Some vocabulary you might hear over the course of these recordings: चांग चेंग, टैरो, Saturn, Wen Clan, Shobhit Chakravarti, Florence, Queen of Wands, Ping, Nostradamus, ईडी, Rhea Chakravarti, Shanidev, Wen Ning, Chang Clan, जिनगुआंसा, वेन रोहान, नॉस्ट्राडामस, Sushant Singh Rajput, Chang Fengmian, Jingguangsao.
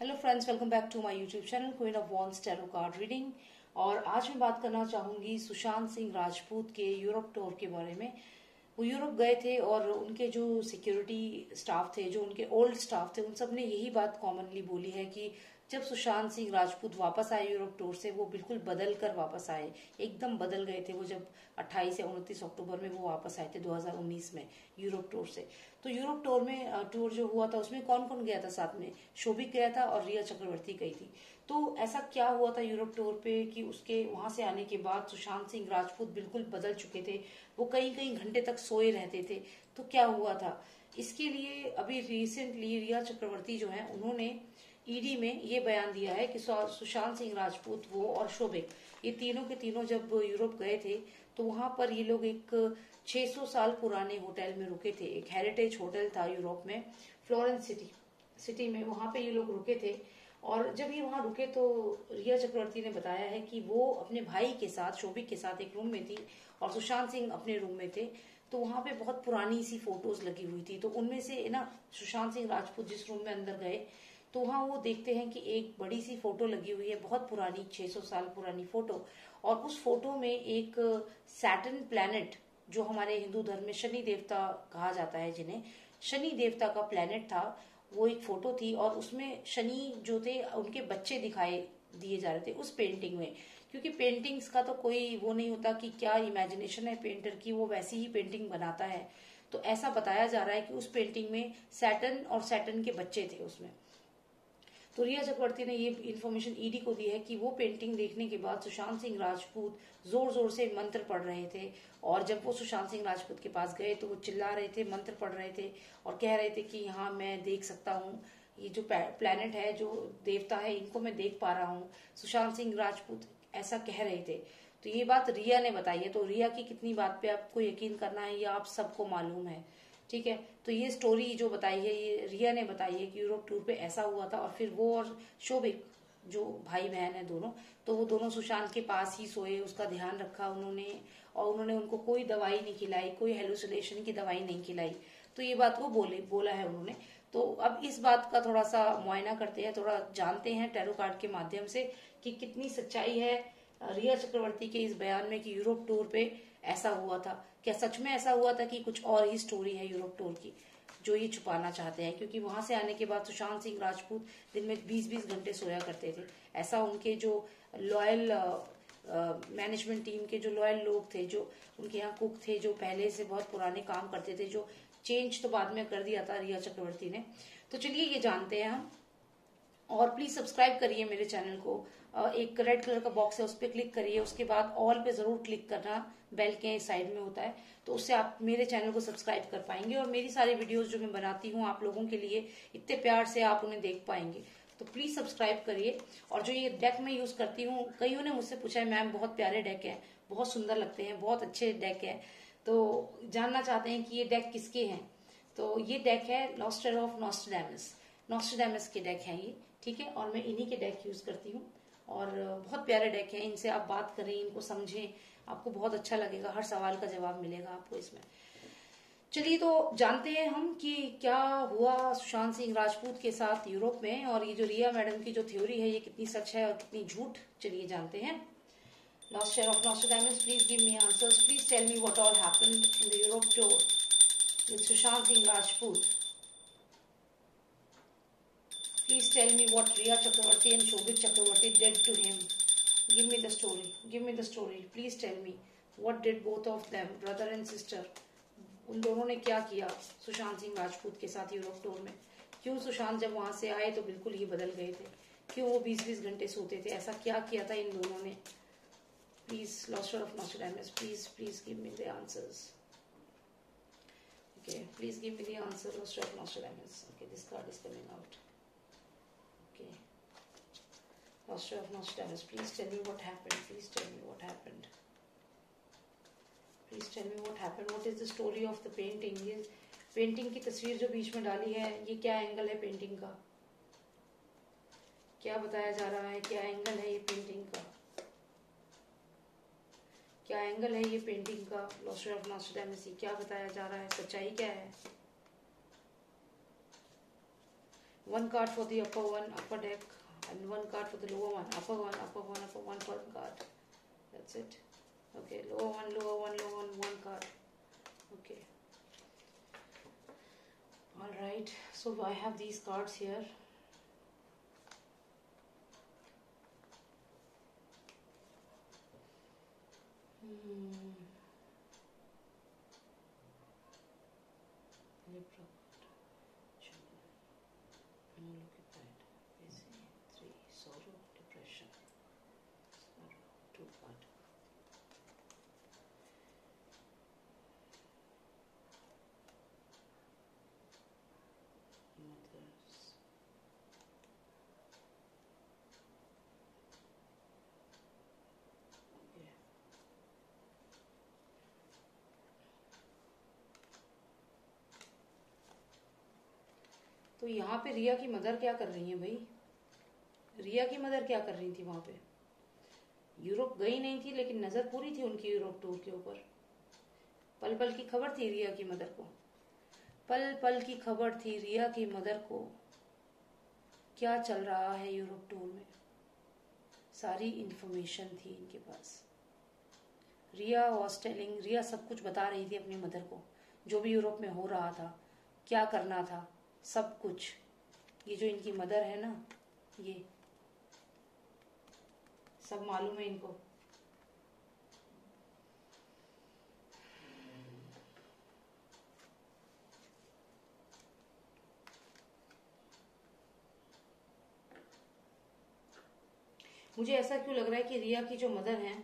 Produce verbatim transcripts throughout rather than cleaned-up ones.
Hello friends, welcome back to my YouTube channel queen of wands टैरो card reading. और आज मैं बात करना चाहूंगी सुशांत सिंह राजपूत के यूरोप टूर के बारे में। वो यूरोप गए थे और उनके जो सिक्योरिटी स्टाफ थे, जो उनके ओल्ड स्टाफ थे, उन सब ने यही बात कॉमनली बोली है कि जब सुशांत सिंह राजपूत वापस आए यूरोप टूर से, वो बिल्कुल बदल कर वापस आए, एकदम बदल गए थे वो। जब अट्ठाईस या उनतीस अक्टूबर में वो वापस आए थे दो हज़ार उन्नीस में यूरोप टूर से। तो यूरोप टूर में टूर जो हुआ था उसमें कौन कौन गया था साथ में? शोभित गया था और रिया चक्रवर्ती गई थी। तो ऐसा क्या हुआ था यूरोप टूर पे कि उसके वहां से आने के बाद सुशांत सिंह राजपूत बिल्कुल बदल चुके थे, वो कई कई घंटे तक सोए रहते थे। तो क्या हुआ था इसके लिए? अभी रिसेंटली रिया चक्रवर्ती जो है, उन्होंने ईडी में ये बयान दिया है कि सुशांत सिंह राजपूत, वो और शोभित, ये तीनों के तीनों जब यूरोप गए थे तो वहां पर ये लोग एक छह सौ साल पुराने होटल में रुके थे। एक हेरिटेज होटल था यूरोप में, फ्लोरेंस सिटी सिटी में, वहां पे ये लोग रुके थे। और जब ये वहां रुके तो रिया चक्रवर्ती ने बताया है कि वो अपने भाई के साथ, शोभित के साथ एक रूम में थी और सुशांत सिंह अपने रूम में थे। तो वहां पे बहुत पुरानी सी फोटोज लगी हुई थी। तो उनमें से ना सुशांत सिंह राजपूत जिस रूम में अंदर गए तो वहाँ वो देखते हैं कि एक बड़ी सी फोटो लगी हुई है, बहुत पुरानी, छह सौ साल पुरानी फोटो। और उस फोटो में एक सैटर्न प्लैनेट, जो हमारे हिंदू धर्म में शनि देवता कहा जाता है, जिन्हें शनि देवता का प्लैनेट था, वो एक फोटो थी। और उसमें शनि जो थे उनके बच्चे दिखाए दिए जा रहे थे उस पेंटिंग में। क्योंकि पेंटिंग्स का तो कोई वो नहीं होता कि क्या इमेजिनेशन है पेंटर की, वो वैसी ही पेंटिंग बनाता है। तो ऐसा बताया जा रहा है कि उस पेंटिंग में सैटर्न और सैटर्न के बच्चे थे उसमें। तो रिया चक्रवर्ती ने ये इन्फॉर्मेशन ईडी को दी है कि वो पेंटिंग देखने के बाद सुशांत सिंह राजपूत जोर जोर से मंत्र पढ़ रहे थे। और जब वो सुशांत सिंह राजपूत के पास गए तो वो चिल्ला रहे थे, मंत्र पढ़ रहे थे और कह रहे थे कि हाँ, मैं देख सकता हूँ, ये जो प्लैनेट है, जो देवता है, इनको मैं देख पा रहा हूँ। सुशांत सिंह राजपूत ऐसा कह रहे थे। तो ये बात रिया ने बताई है। तो रिया की कितनी बात पे आपको यकीन करना है, या आप सबको मालूम है, ठीक है? तो ये स्टोरी जो बताई है, ये रिया ने बताई है कि यूरोप टूर पे ऐसा हुआ था। और फिर वो और शोभित, जो भाई बहन है दोनों, तो वो दोनों सुशांत के पास ही सोए, उसका ध्यान रखा उन्होंने। और उन्होंने उनको कोई दवाई नहीं खिलाई, कोई हेलुसिनेशन की दवाई नहीं खिलाई। तो ये बात वो बोले बोला है उन्होंने। तो अब इस बात का थोड़ा सा मुआयना करते हैं, थोड़ा जानते हैं टैरो कार्ड के माध्यम से कि कितनी सच्चाई है रिया चक्रवर्ती के इस बयान में कि यूरोप टूर पे ऐसा हुआ था। क्या सच में ऐसा हुआ था कि कुछ और ही स्टोरी है यूरोप टूर की जो ये छुपाना चाहते हैं? क्योंकि वहां से आने के बाद सुशांत सिंह राजपूत दिन में बीस बीस घंटे सोया करते थे। ऐसा उनके जो लॉयल मैनेजमेंट टीम के जो लॉयल लोग थे, जो उनके यहाँ कुक थे, जो पहले से बहुत पुराने काम करते थे, जो चेंज तो बाद में कर दिया था रिया चक्रवर्ती ने। तो चलिए ये जानते हैं हम। और प्लीज सब्सक्राइब करिए मेरे चैनल को। एक रेड कलर का बॉक्स है, उस पर क्लिक करिए। उसके बाद ऑल पे जरूर क्लिक करना, बेल के साइड में होता है, तो उससे आप मेरे चैनल को सब्सक्राइब कर पाएंगे। और मेरी सारी वीडियोस जो मैं बनाती हूँ आप लोगों के लिए, इतने प्यार से आप उन्हें देख पाएंगे। तो प्लीज सब्सक्राइब करिए। और जो ये डेक मैं यूज करती हूँ, कईयों ने मुझसे पूछा है, मैम बहुत प्यारे डेक है, बहुत सुंदर लगते हैं, बहुत अच्छे डेक है, तो जानना चाहते हैं कि ये डेक किसके हैं। तो ये डेक है मास्टर ऑफ नॉस्ट्राडामस, नॉस्ट्राडामस के डेक है ये, ठीक है? और मैं इन्हीं के डेक यूज करती हूँ और बहुत प्यारे डेक हैं। इनसे आप बात करें, इनको समझें, आपको बहुत अच्छा लगेगा, हर सवाल का जवाब मिलेगा आपको इसमें। चलिए तो जानते हैं हम कि क्या हुआ सुशांत सिंह राजपूत के साथ यूरोप में, और ये जो रिया मैडम की जो थ्योरी है ये कितनी सच है और कितनी झूठ। चलिए जानते हैं। नॉस्ट्राडामस, please give me answers, please tell me what all happened in the Europe tour with Sushant Singh Rajput. Please tell me what Rhea Chakravarti and Shobhit Chakravarti did to him. Give me the story. Give me the story. Please tell me what did both of them, brother and sister, उन दोनों ने क्या किया सुशांत सिंह राजपूत के साथ Europe tour में? क्यों सुशांत जब वहाँ से आए तो बिल्कुल ही बदल गए थे? क्यों वो बीस बीस घंटे सोते थे? ऐसा क्या किया था इन दोनों ने? Please, Master of Nostradamus, please, please give me the answers. Okay, please give me the answer, Master of Nostradamus. Okay, this card is coming out. Master of Nostradamus, please tell me what happened. Please tell me what happened. Please tell me what happened. What is the story of the painting? ये painting की तस्वीर जो बीच में डाली है, ये क्या angle है पेंटिंग का? क्या बताया जा रहा है? क्या एंगल है ये पेंटिंग का? क्या एंगल है ये पेंटिंग का? Master of Nostradamus, क्या बताया जा रहा है? सच्चाई क्या है? one card for the upper one, upper deck, and one card for the lower one, upper one, upper one, upper one, upper one card. That's it. Okay, lower one, lower one, lower one, one card. Okay. All right. So I have these cards here. Hmm. Unoccupied, busy, three, sorrow, depression, sorrow, two part. Mothers. Okay. तो यहाँ पे रिया की mother क्या कर रही है भाई? रिया की मदर क्या कर रही थी वहां पे? यूरोप गई नहीं थी लेकिन नजर पूरी थी उनकी यूरोप टूर के ऊपर। पल पल की खबर थी रिया की मदर को, पल पल की खबर थी रिया की मदर को क्या चल रहा है यूरोप टूर में। सारी इंफॉर्मेशन थी इनके पास। रिया वॉज टेलिंग, रिया सब कुछ बता रही थी अपनी मदर को, जो भी यूरोप में हो रहा था, क्या करना था, सब कुछ। ये जो इनकी मदर है ना, ये सब मालूम है इनको। मुझे ऐसा क्यों लग रहा है कि रिया की जो मदर है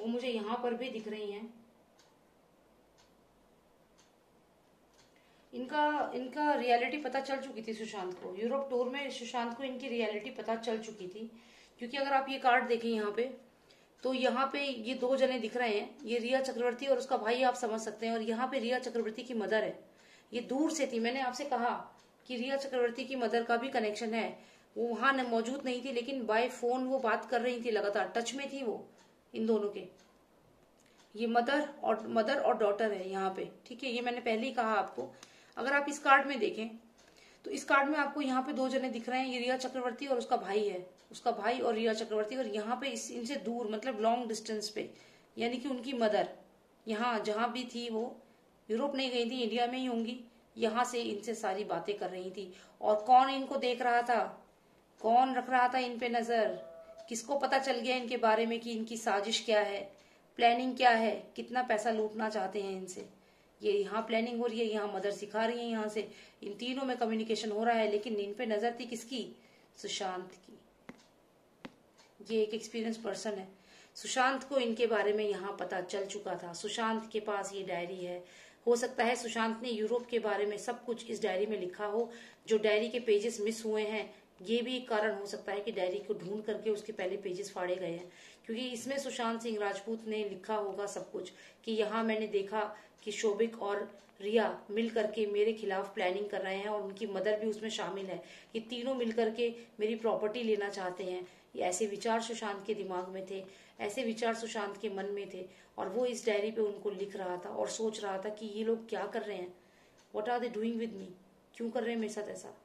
वो मुझे यहां पर भी दिख रही है। इनका इनका रियलिटी पता चल चुकी थी सुशांत को। यूरोप टूर में सुशांत को इनकी रियलिटी पता चल चुकी थी, क्योंकि अगर आप ये कार्ड देखें यहाँ पे, तो यहाँ पे ये दो जने दिख रहे हैं, ये रिया चक्रवर्ती और उसका भाई, आप समझ सकते हैं। और यहाँ पे रिया चक्रवर्ती की मदर है, ये दूर से थी। मैंने आपसे कहा कि रिया चक्रवर्ती की मदर का भी कनेक्शन है। वो वहां मौजूद नहीं थी लेकिन बाय फोन वो बात कर रही थी, लगातार टच में थी वो इन दोनों के। ये मदर और मदर और डॉटर है यहाँ पे, ठीक है। ये मैंने पहले ही कहा आपको। अगर आप इस कार्ड में देखें तो इस कार्ड में आपको यहाँ पे दो जने दिख रहे हैं, ये रिया चक्रवर्ती और उसका भाई है, उसका भाई और रिया चक्रवर्ती। और यहाँ पे इस, इनसे दूर, मतलब लॉन्ग डिस्टेंस पे, यानी कि उनकी मदर यहाँ जहाँ भी थी, वो यूरोप नहीं गई थी, इंडिया में ही होंगी, यहाँ से इनसे सारी बातें कर रही थी। और कौन इनको देख रहा था, कौन रख रहा था इन पे नजर, किसको पता चल गया इनके बारे में कि इनकी साजिश क्या है, प्लानिंग क्या है, कितना पैसा लूटना चाहते हैं इनसे। ये यहाँ प्लानिंग हो रही है, यहाँ मदर सिखा रही है, यहाँ से इन तीनों में कम्युनिकेशन हो रहा है। लेकिन इन पे नजर थी किसकी? सुशांत की। ये एक एक्सपीरियंस पर्सन है, सुशांत को इनके बारे में यहाँ पता चल चुका था। सुशांत के पास ये डायरी है, हो सकता है सुशांत ने यूरोप के बारे में सब कुछ इस डायरी में लिखा हो। जो डायरी के पेजेस मिस हुए हैं, ये भी एक कारण हो सकता है कि डायरी को ढूंढ करके उसके पहले पेजेस फाड़े गए हैं, क्योंकि इसमें सुशांत सिंह राजपूत ने लिखा होगा सब कुछ कि यहाँ मैंने देखा कि शोभिक और रिया मिल करके मेरे खिलाफ प्लानिंग कर रहे हैं और उनकी मदर भी उसमें शामिल है। ये तीनों मिल करके मेरी प्रॉपर्टी लेना चाहते हैं। ये ऐसे विचार सुशांत के दिमाग में थे, ऐसे विचार सुशांत के मन में थे, और वो इस डायरी पे उनको लिख रहा था और सोच रहा था कि ये लोग क्या कर रहे हैं, what are they doing with me, क्यों कर रहे हैं मेरे साथ ऐसा।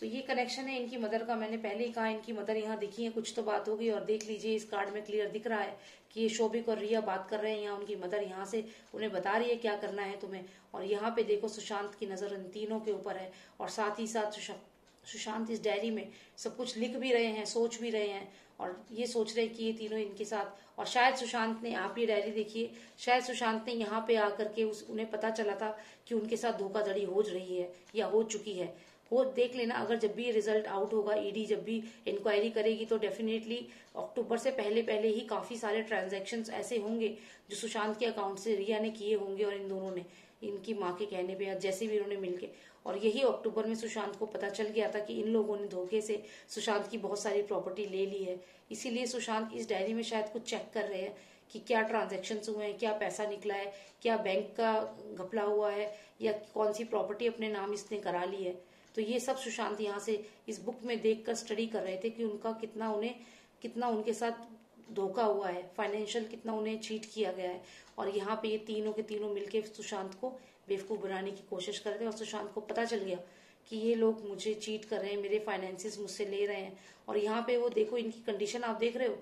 तो ये कनेक्शन है इनकी मदर का। मैंने पहले ही कहा इनकी मदर यहाँ दिखी है, कुछ तो बात होगी। और देख लीजिए इस कार्ड में क्लियर दिख रहा है कि ये शोभिक और रिया बात कर रहे हैं, यहाँ उनकी मदर यहाँ से उन्हें बता रही है क्या करना है तुम्हें। और यहाँ पे देखो सुशांत की नजर इन तीनों के ऊपर है, और साथ ही साथ सुशांत इस डायरी में सब कुछ लिख भी रहे हैं, सोच भी रहे हैं, और ये सोच रहे कि ये तीनों इनके साथ। और शायद सुशांत ने, आप ये डायरी देखिए, शायद सुशांत ने यहाँ पे आकर के उस उन्हें पता चला था कि उनके साथ धोखाधड़ी हो रही है या हो चुकी है। वो देख लेना, अगर जब भी ये रिजल्ट आउट होगा, ईडी जब भी इंक्वायरी करेगी, तो डेफिनेटली अक्टूबर से पहले पहले ही काफी सारे ट्रांजैक्शंस ऐसे होंगे जो सुशांत के अकाउंट से रिया ने किए होंगे और इन दोनों ने, इनकी माँ के कहने पे, जैसे भी इन्होंने मिलके। और यही अक्टूबर में सुशांत को पता चल गया था कि इन लोगों ने धोखे से सुशांत की बहुत सारी प्रॉपर्टी ले ली है। इसीलिए सुशांत इस डायरी में शायद कुछ चेक कर रहे हैं कि क्या ट्रांजैक्शंस हुए हैं, क्या पैसा निकला है, क्या बैंक का घपला हुआ है, या कौन सी प्रॉपर्टी अपने नाम इसने करा ली है। तो ये सब सुशांत यहाँ से इस बुक में देखकर स्टडी कर रहे थे कि उनका कितना उन्हें कितना उनके साथ धोखा हुआ है, फाइनेंशियल कितना उन्हें चीट किया गया है। और यहाँ पे ये तीनों के तीनों मिलके सुशांत को बेवकूफ़ बनाने की कोशिश कर रहे थे और सुशांत को पता चल गया कि ये लोग मुझे चीट कर रहे हैं, मेरे फाइनेंसिस मुझसे ले रहे हैं। और यहाँ पे वो देखो इनकी कंडीशन आप देख रहे हो,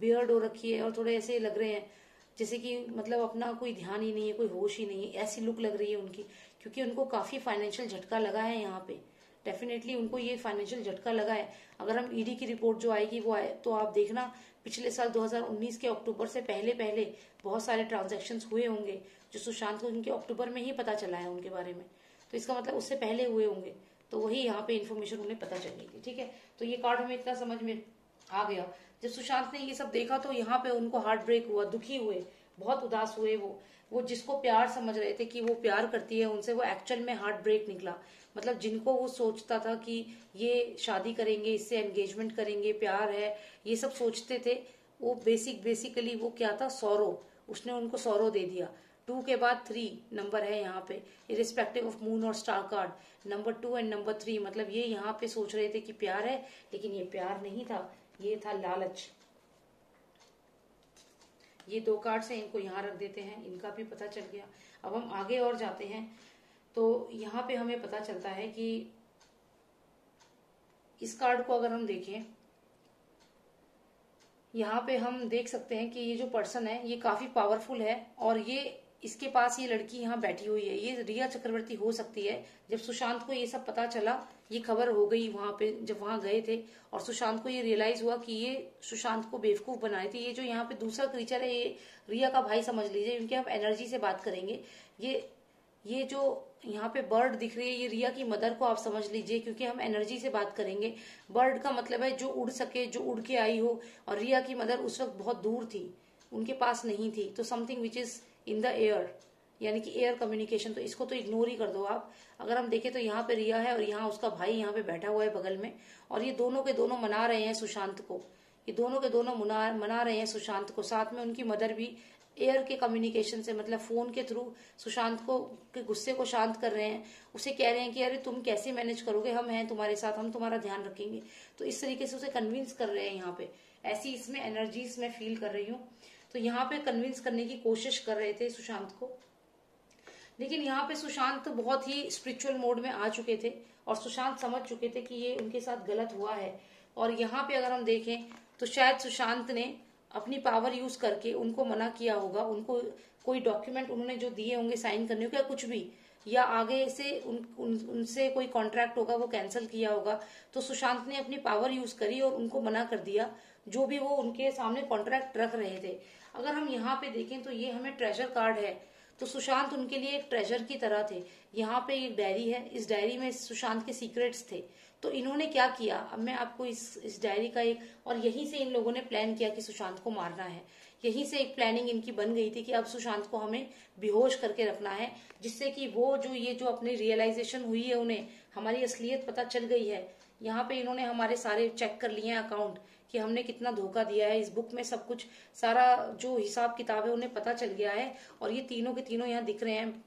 बियर्ड हो रखी है और थोड़े ऐसे लग रहे हैं जैसे कि मतलब अपना कोई ध्यान ही नहीं है, कोई होश ही नहीं है, ऐसी लुक लग रही है उनकी, क्योंकि उनको काफी फाइनेंशियल झटका लगा है। यहाँ पे डेफिनेटली उनको ये फाइनेंशियल झटका लगा है। अगर हम ईडी की रिपोर्ट जो आएगी वो आए तो आप देखना पिछले साल दो हज़ार उन्नीस के अक्टूबर से पहले पहले बहुत सारे ट्रांजैक्शंस हुए होंगे जो सुशांत को उनके अक्टूबर में ही पता चला है उनके बारे में, तो इसका मतलब उससे पहले हुए होंगे, तो वही यहाँ पे इन्फॉर्मेशन उन्हें पता चल गई थी। ठीक है, तो ये कार्ड हमें इतना समझ में आ गया। जब सुशांत ने ये सब देखा तो यहाँ पे उनको हार्ट ब्रेक हुआ, दुखी हुए, बहुत उदास हुए। वो वो जिसको प्यार समझ रहे थे कि वो प्यार करती है उनसे, वो एक्चुअल में हार्ट ब्रेक निकला। मतलब जिनको वो सोचता था कि ये शादी करेंगे, इससे एंगेजमेंट करेंगे, प्यार है, ये सब सोचते थे, वो बेसिक बेसिकली वो क्या था, सौरो, उसने उनको सौरो दे दिया। टू के बाद थ्री नंबर है यहाँ पे, इरिस्पेक्टिव ऑफ मून और star card, number two and number three. मतलब ये यहाँ पे सोच रहे थे कि प्यार है, लेकिन ये प्यार नहीं था, ये था लालच। ये दो कार्ड से इनको यहाँ रख देते हैं, इनका भी पता चल गया। अब हम आगे और जाते हैं तो यहाँ पे हमें पता चलता है कि इस कार्ड को अगर हम देखें, यहाँ पे हम देख सकते हैं कि ये जो पर्सन है ये काफी पावरफुल है और ये इसके पास ये लड़की यहाँ बैठी हुई है, ये रिया चक्रवर्ती हो सकती है। जब सुशांत को ये सब पता चला, ये खबर हो गई वहां पे जब वहां गए थे, और सुशांत को ये रियलाइज हुआ कि ये सुशांत को बेवकूफ बना रही थी। ये जो यहाँ पे दूसरा क्रीचर है ये रिया का भाई समझ लीजिए, इनके हम एनर्जी से बात करेंगे। ये ये जो यहाँ पे बर्ड दिख रही है ये रिया की मदर को आप समझ लीजिए, क्योंकि हम एनर्जी से बात करेंगे। बर्ड का मतलब है जो उड़ सके, जो उड़ के आई हो, और रिया की मदर उस वक्त बहुत दूर थी, उनके पास नहीं थी, तो something which is in the air, यानी कि एयर कम्युनिकेशन, तो इसको तो इग्नोर ही कर दो आप। अगर हम देखें तो यहाँ पे रिया है और यहाँ उसका भाई यहाँ पे बैठा हुआ है बगल में, और ये दोनों के दोनों मना रहे हैं सुशांत को, ये दोनों के दोनों मना मना रहे हैं सुशांत को। साथ में उनकी मदर भी एयर के कम्युनिकेशन से, मतलब फोन के थ्रू, सुशांत को के गुस्से को शांत कर रहे हैं, उसे कह रहे हैं कि अरे तुम कैसे मैनेज करोगे, हम हैं तुम्हारे साथ, हम तुम्हारा ध्यान रखेंगे। तो इस तरीके से उसे कन्विंस कर रहे हैं, यहाँ पे ऐसी इसमें एनर्जीज में फील कर रही हूँ। तो यहाँ पे कन्विंस करने की कोशिश कर रहे थे सुशांत को, लेकिन यहाँ पे सुशांत बहुत ही स्पिरिचुअल मोड में आ चुके थे और सुशांत समझ चुके थे कि ये उनके साथ गलत हुआ है। और यहाँ पे अगर हम देखें तो शायद सुशांत ने अपनी पावर यूज करके उनको मना किया होगा, उनको कोई डॉक्यूमेंट उन्होंने जो दिए होंगे साइन करने को या कुछ भी, या आगे से उन, उन उनसे कोई कॉन्ट्रैक्ट होगा वो कैंसिल किया होगा। तो सुशांत ने अपनी पावर यूज करी और उनको मना कर दिया जो भी वो उनके सामने कॉन्ट्रैक्ट रख रहे थे। अगर हम यहाँ पे देखें तो ये हमें ट्रेजर कार्ड है, तो सुशांत उनके लिए एक ट्रेजर की तरह थे। यहाँ पे एक डायरी है, इस डायरी में सुशांत के सीक्रेट्स थे। तो इन्होंने क्या किया, अब मैं आपको इस इस डायरी का एक, और यहीं से इन लोगों ने प्लान किया कि सुशांत को मारना है। यहीं से एक प्लानिंग इनकी बन गई थी कि अब सुशांत को हमें बेहोश करके रखना है, जिससे कि वो जो ये जो अपनी रियलाइजेशन हुई है उन्हें, हमारी असलियत पता चल गई है। यहाँ पे इन्होंने हमारे सारे चेक कर लिए हैं अकाउंट कि हमने कितना धोखा दिया है इस बुक में, सब कुछ सारा जो हिसाब किताब है उन्हें पता चल गया है। और ये तीनों के तीनों यहाँ दिख रहे हैं,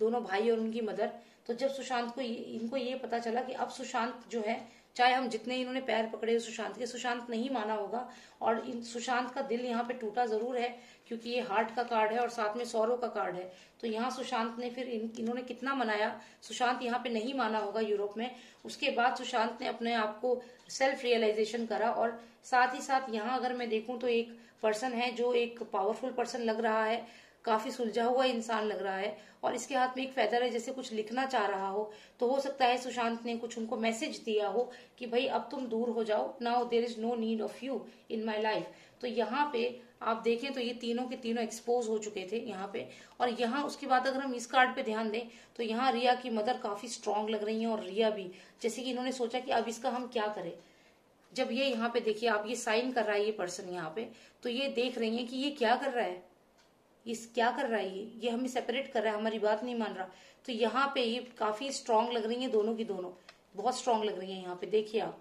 दोनों भाई और उनकी मदर। तो जब सुशांत को ये, इनको ये पता चला कि अब सुशांत जो है, चाहे हम जितने इन्होंने पैर पकड़े सुशांत के, सुशांत नहीं माना होगा। और इन सुशांत का दिल यहाँ पे टूटा जरूर है, क्योंकि ये हार्ट का कार्ड है और साथ में सौरव का कार्ड है। तो यहाँ सुशांत ने फिर इन, इन्होंने कितना मनाया, सुशांत यहाँ पे नहीं माना होगा यूरोप में। उसके बाद सुशांत ने अपने आप को सेल्फ रियलाइजेशन करा। और साथ ही साथ यहाँ अगर मैं देखूं तो एक पर्सन है जो एक पावरफुल पर्सन लग रहा है, काफी सुलझा हुआ इंसान लग रहा है, और इसके हाथ में एक फेदर है जैसे कुछ लिखना चाह रहा हो। तो हो सकता है सुशांत ने कुछ उनको मैसेज दिया हो कि भाई अब तुम दूर हो जाओ, now there is no need of you in my life. तो यहाँ पे आप देखें तो ये तीनों के तीनों एक्सपोज हो चुके थे यहाँ पे। और यहाँ उसके बाद अगर हम इस कार्ड पे ध्यान दें तो यहाँ रिया की मदर काफी स्ट्रांग लग रही है, और रिया भी जैसे कि इन्होंने सोचा कि अब इसका हम क्या करें। जब ये यहाँ पे देखिए आप, ये साइन कर रहा है ये पर्सन यहाँ पे, तो ये देख रही है कि ये क्या कर रहा है, इस क्या कर रहा है, ये ये हमें सेपरेट कर रहा है, हमारी बात नहीं मान रहा। तो यहाँ पे ये काफी स्ट्रांग लग रही है, दोनों की दोनों बहुत स्ट्रांग लग रही है। यहाँ पे देखिए आप,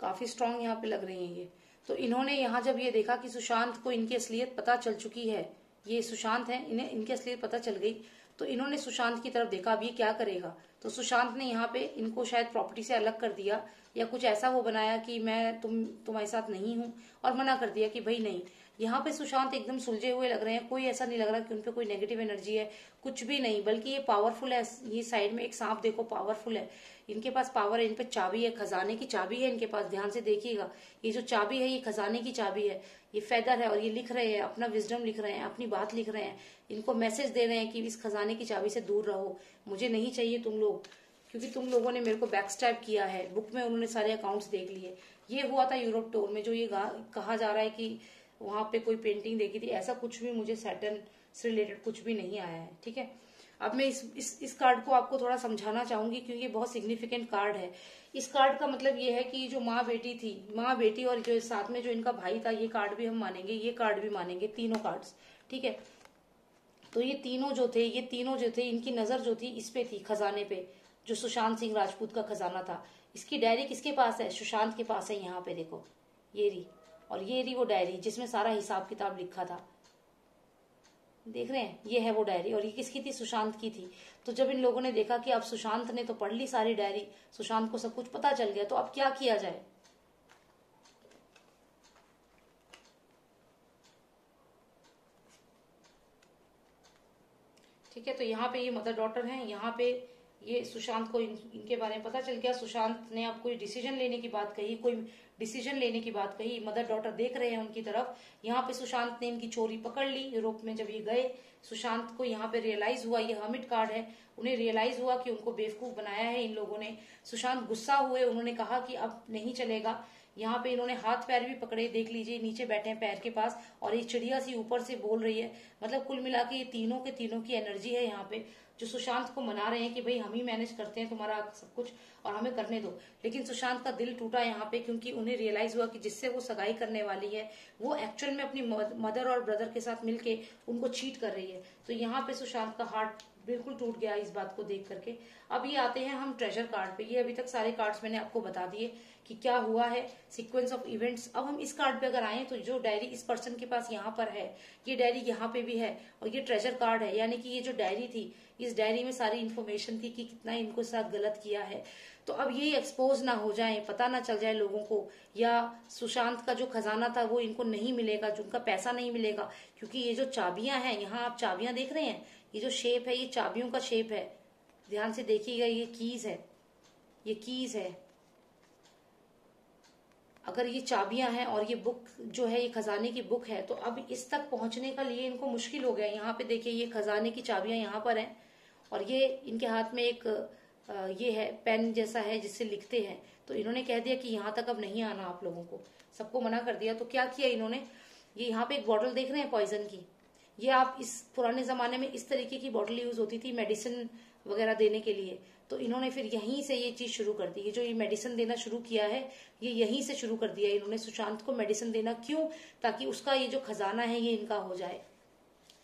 काफी स्ट्रांग यहाँ पे लग रही है ये। तो इन्होंने यहाँ जब ये देखा कि सुशांत को इनकी असलियत पता चल चुकी है, ये सुशांत है, इन्हें इनकी असलियत पता चल गई, तो इन्होंने सुशांत की तरफ देखा अब ये क्या करेगा, तो सुशांत ने यहाँ पे इनको शायद प्रॉपर्टी से अलग कर दिया या कुछ ऐसा वो बनाया कि मैं तुम तुम्हारे साथ नहीं हूँ और मना कर दिया कि भाई नहीं। यहाँ पे सुशांत एकदम सुलझे हुए लग रहे हैं, कोई ऐसा नहीं लग रहा कि उनपे कोई नेगेटिव एनर्जी है, कुछ भी नहीं, बल्कि ये पावरफुल है। ये साइड में एक सांप देखो, पावरफुल है, इनके पास पावर है, इनपे चाबी है, खजाने की चाबी है इनके पास। ध्यान से देखिएगा, ये जो चाबी है ये खजाने की चाबी है, ये फेदर है और ये लिख रहे हैं, अपना विजडम लिख रहे हैं, अपनी बात लिख रहे हैं, इनको मैसेज दे रहे हैं कि इस खजाने की चाबी से दूर रहो, मुझे नहीं चाहिए तुम लोग, क्योंकि तुम लोगों ने मेरे को बैकस्टैप किया है। बुक में उन्होंने सारे अकाउंट्स देख लिए। ये हुआ था यूरोप टूर में, जो ये कहा जा रहा है कि वहां पे कोई पेंटिंग देखी थी, ऐसा कुछ भी मुझे सैटर्न से रिलेटेड कुछ भी नहीं आया है। ठीक है, अब मैं इस इस इस कार्ड को आपको थोड़ा समझाना चाहूंगी क्योंकि ये बहुत सिग्निफिकेंट कार्ड है। इस कार्ड का मतलब ये है कि जो माँ बेटी थी, माँ बेटी और जो साथ में जो इनका भाई था, ये कार्ड भी हम मानेंगे, ये कार्ड भी मानेंगे, तीनों कार्ड्स। ठीक है, तो ये तीनों जो थे ये तीनों जो थे इनकी नजर जो थी इस पे थी, खजाने पे, जो सुशांत सिंह राजपूत का खजाना था। इसकी डायरी किसके पास है? सुशांत के पास है। यहाँ पे देखो ये रही, और ये रही वो डायरी जिसमें सारा हिसाब किताब लिखा था, देख रहे हैं, ये है वो डायरी। और ये किसकी थी? सुशांत की थी। तो जब इन लोगों ने देखा कि अब सुशांत ने तो पढ़ ली सारी डायरी, सुशांत को सब कुछ पता चल गया, तो अब क्या किया जाए? ठीक है, तो यहाँ पे ये मदर डॉटर हैं, यहाँ पे ये सुशांत को इन, इनके बारे में पता चल गया। सुशांत ने अब कोई डिसीजन लेने की बात कही, कोई डिसीजन लेने की बात कही। मदर डॉटर देख रहे हैं उनकी तरफ। यहाँ पे सुशांत ने इनकी चोरी पकड़ ली यूरोप में जब ये गए। सुशांत को यहाँ पे रियलाइज हुआ, ये हर्मिट कार्ड है, उन्हें रियलाइज हुआ कि उनको बेवकूफ बनाया है इन लोगों ने। सुशांत गुस्सा हुए, उन्होंने कहा कि अब नहीं चलेगा। यहाँ पे इन्होंने हाथ पैर भी पकड़े, देख लीजिए नीचे बैठे हैं पैर के पास, और ये चिड़िया सी ऊपर से बोल रही है। मतलब कुल मिला के ये तीनों के तीनों की एनर्जी है यहाँ पे, जो सुशांत को मना रहे हैं कि भाई हम ही मैनेज करते हैं तुम्हारा सब कुछ और हमें करने दो। लेकिन सुशांत का दिल टूटा यहाँ पे, क्योंकि उन्हें रियलाइज हुआ कि जिससे वो सगाई करने वाली है वो एक्चुअल में अपनी मदर और ब्रदर के साथ मिलके उनको चीट कर रही है। तो यहाँ पे सुशांत का हार्ट बिल्कुल टूट गया इस बात को देख करके। अब ये आते हैं हम ट्रेजर कार्ड पे। ये अभी तक सारे कार्ड्स मैंने आपको बता दिए कि क्या हुआ है, सीक्वेंस ऑफ इवेंट्स। अब हम इस कार्ड पे अगर आए तो जो डायरी इस पर्सन के पास यहाँ पर है, ये डायरी यहाँ पे भी है, और ये ट्रेजर कार्ड है, यानी कि ये जो डायरी थी इस डायरी में सारी इन्फॉर्मेशन थी कि कितना इनको साथ गलत किया है। तो अब ये एक्सपोज ना हो जाए, पता ना चल जाए लोगों को, या सुशांत का जो खजाना था वो इनको नहीं मिलेगा, जो उनका पैसा नहीं मिलेगा, क्योंकि ये जो चाबियां हैं, यहाँ आप चाबियां देख रहे हैं, ये जो शेप है ये चाबियों का शेप है, ध्यान से देखिएगा, ये कीज है, ये कीज है। अगर ये चाबियां हैं और ये बुक जो है ये खजाने की बुक है, तो अब इस तक पहुंचने का लिए इनको मुश्किल हो गया। यहाँ पे देखिए ये खजाने की चाबियां यहाँ पर हैं, और ये इनके हाथ में एक ये है पेन जैसा है जिससे लिखते हैं। तो इन्होंने कह दिया कि यहाँ तक अब नहीं आना आप लोगों को, सबको मना कर दिया। तो क्या किया इन्होंने, ये यहाँ पे एक बॉटल देख रहे हैं पॉइजन की, ये आप इस पुराने जमाने में इस तरीके की बॉटल यूज होती थी मेडिसिन वगैरह देने के लिए। तो इन्होंने फिर यहीं से ये चीज शुरू कर दी, ये जो ये मेडिसिन देना शुरू किया है ये यहीं से शुरू कर दिया इन्होंने, सुशांत को मेडिसिन देना। क्यों? ताकि उसका ये जो खजाना है ये इनका हो जाए,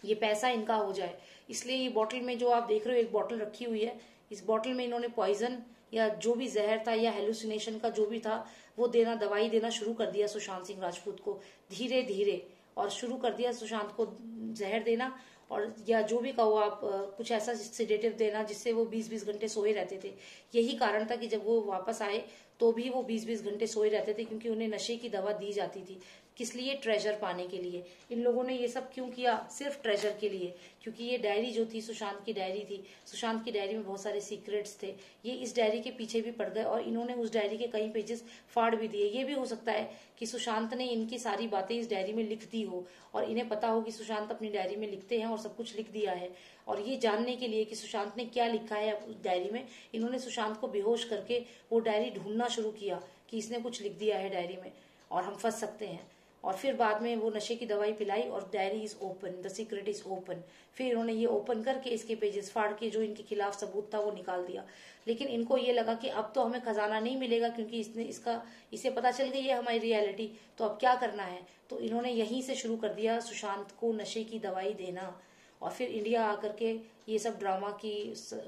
ये पैसा इनका हो जाए। इसलिए ये बॉटल में जो आप देख रहे हो एक बॉटल रखी हुई है, इस बॉटल में इन्होंने पॉइजन या जो भी जहर था या हेलुसिनेशन का जो भी था वो देना, दवाई देना शुरू कर दिया सुशांत सिंह राजपूत को धीरे धीरे, और शुरू कर दिया सुशांत को जहर देना, और या जो भी कहो आप, कुछ ऐसा सेडेटिव देना जिससे वो बीस बीस घंटे सोए रहते थे। यही कारण था कि जब वो वापस आए तो भी वो बीस बीस घंटे सोए रहते थे, क्योंकि उन्हें नशे की दवा दी जाती थी। किस लिए? ट्रेजर पाने के लिए। इन लोगों ने ये सब क्यों किया? सिर्फ ट्रेजर के लिए, क्योंकि ये डायरी जो थी सुशांत की डायरी थी, सुशांत की डायरी में बहुत सारे सीक्रेट्स थे, ये इस डायरी के पीछे भी पड़ गए, और इन्होंने उस डायरी के कई पेजेस फाड़ भी दिए। ये भी हो सकता है कि सुशांत ने इनकी सारी बातें इस डायरी में लिख दी हो, और इन्हें पता हो कि सुशांत अपनी डायरी में लिखते हैं और सब कुछ लिख दिया है। और ये जानने के लिए कि सुशांत ने क्या लिखा है उस डायरी में, इन्होंने सुशांत को बेहोश करके वो डायरी ढूंढना शुरू किया कि इसने कुछ लिख दिया है डायरी में और हम फंस सकते हैं। और फिर बाद में वो नशे की दवाई पिलाई और diary is open, the secret is open. फिर इन्होंने ये ओपन करके इसके पेजेस फाड़ के जो इनके खिलाफ सबूत था वो निकाल दिया। लेकिन इनको ये लगा कि अब तो हमें खजाना नहीं मिलेगा, क्योंकि इसने इसका इसे पता चल गई है हमारी रियलिटी, तो अब क्या करना है। तो इन्होंने यहीं से शुरू कर दिया सुशांत को नशे की दवाई देना, और फिर इंडिया आकर के ये सब ड्रामा की,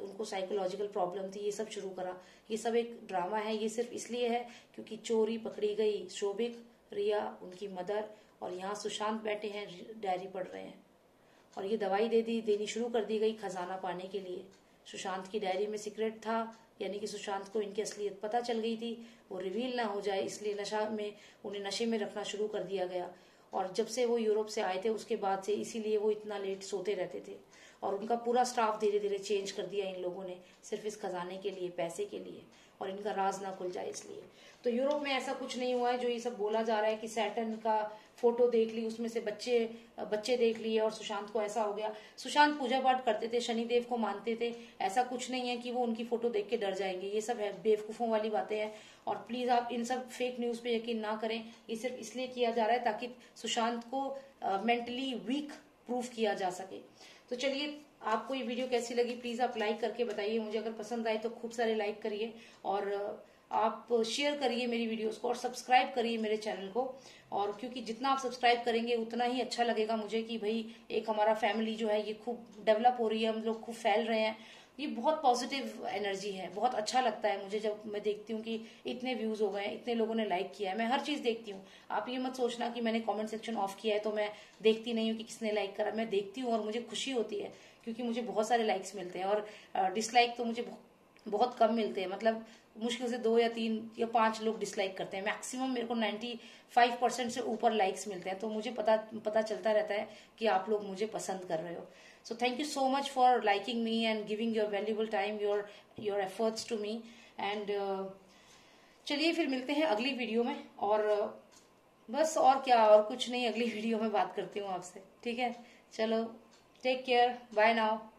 उनको साइकोलॉजिकल प्रॉब्लम थी, ये सब शुरू करा। ये सब एक ड्रामा है, ये सिर्फ इसलिए है क्योंकि चोरी पकड़ी गई, शोभिक, रिया, उनकी मदर, और यहाँ सुशांत बैठे हैं डायरी पढ़ रहे हैं। और ये दवाई दे दी देनी शुरू कर दी गई खजाना पाने के लिए। सुशांत की डायरी में सीक्रेट था, यानी कि सुशांत को इनकी असलियत पता चल गई थी, वो रिवील ना हो जाए इसलिए नशा में उन्हें नशे में रखना शुरू कर दिया गया। और जब से वो यूरोप से आए थे उसके बाद से इसीलिए वो इतना लेट सोते रहते थे। और उनका पूरा स्टाफ धीरे धीरे चेंज कर दिया इन लोगों ने, सिर्फ इस खजाने के लिए, पैसे के लिए, और इनका राज ना खुल जाए इसलिए। तो यूरोप में ऐसा कुछ नहीं हुआ है जो ये सब बोला जा रहा है कि सैटर्न का फोटो देख ली, उसमें से बच्चे बच्चे देख लिए और सुशांत को ऐसा हो गया। सुशांत पूजा पाठ करते थे, शनिदेव को मानते थे, ऐसा कुछ नहीं है कि वो उनकी फोटो देख के डर जाएंगे। ये सब है बेवकूफों वाली बातें हैं। और प्लीज आप इन सब फेक न्यूज पे यकीन ना करें, ये सिर्फ इसलिए किया जा रहा है ताकि सुशांत को मेंटली वीक प्रूफ किया जा सके। तो चलिए, आपको ये वीडियो कैसी लगी प्लीज आप लाइक करके बताइए मुझे। अगर पसंद आए तो खूब सारे लाइक करिए और आप शेयर करिए मेरी वीडियोस को और सब्सक्राइब करिए मेरे चैनल को। और क्योंकि जितना आप सब्सक्राइब करेंगे उतना ही अच्छा लगेगा मुझे कि भाई एक हमारा फैमिली जो है ये खूब डेवलप हो रही है, हम लोग खूब फैल रहे हैं। ये बहुत पॉजिटिव एनर्जी है, बहुत अच्छा लगता है मुझे जब मैं देखती हूँ कि इतने व्यूज हो गए हैं, इतने लोगों ने लाइक किया है। मैं हर चीज देखती हूँ, आप ये मत सोचना कि मैंने कमेंट सेक्शन ऑफ किया है तो मैं देखती नहीं हूँ कि किसने लाइक करा। मैं देखती हूँ और मुझे खुशी होती है क्योंकि मुझे बहुत सारे लाइक्स मिलते हैं और डिसलाइक तो मुझे बहुत कम मिलते हैं। मतलब मुश्किल से दो या तीन या पांच लोग डिसलाइक करते हैं, मैक्सिमम मेरे को पचानवे परसेंट से ऊपर लाइक्स मिलते हैं। तो मुझे पता पता चलता रहता है कि आप लोग मुझे पसंद कर रहे हो। So thank you so much for liking me and giving your valuable time, your your efforts to me. And चलिए फिर मिलते हैं अगली वीडियो में। और uh, बस और क्या, और कुछ नहीं, अगली वीडियो में बात करती हूँ आपसे। ठीक है, चलो, टेक केयर, बाय नाउ।